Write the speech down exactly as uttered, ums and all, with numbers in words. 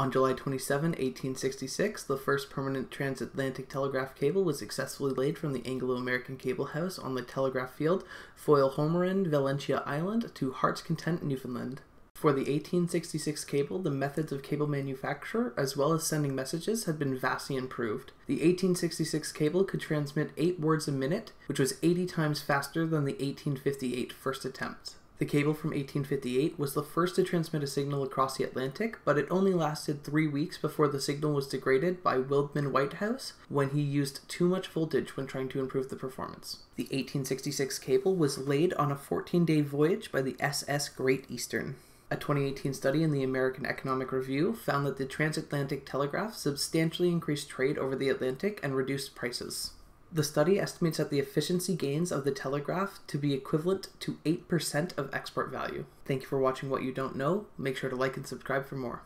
On July twenty-seventh, eighteen sixty-six, the first permanent transatlantic telegraph cable was successfully laid from the Anglo-American cable house on the telegraph field, Foilhommerum, Valentia Island, to Heart's Content, Newfoundland. For the eighteen sixty-six cable, the methods of cable manufacture, as well as sending messages, had been vastly improved. The eighteen sixty-six cable could transmit eight words a minute, which was eighty times faster than the eighteen fifty-eight first attempt. The cable from eighteen fifty-eight was the first to transmit a signal across the Atlantic, but it only lasted three weeks before the signal was degraded by Wildman Whitehouse when he used too much voltage when trying to improve the performance. The eighteen sixty-six cable was laid on a fourteen-day voyage by the S S Great Eastern. A twenty eighteen study in the American Economic Review found that the transatlantic telegraph substantially increased trade over the Atlantic and reduced prices. The study estimates that the efficiency gains of the telegraph to be equivalent to eight percent of export value. Thank you for watching What You Don't Know. Make sure to like and subscribe for more.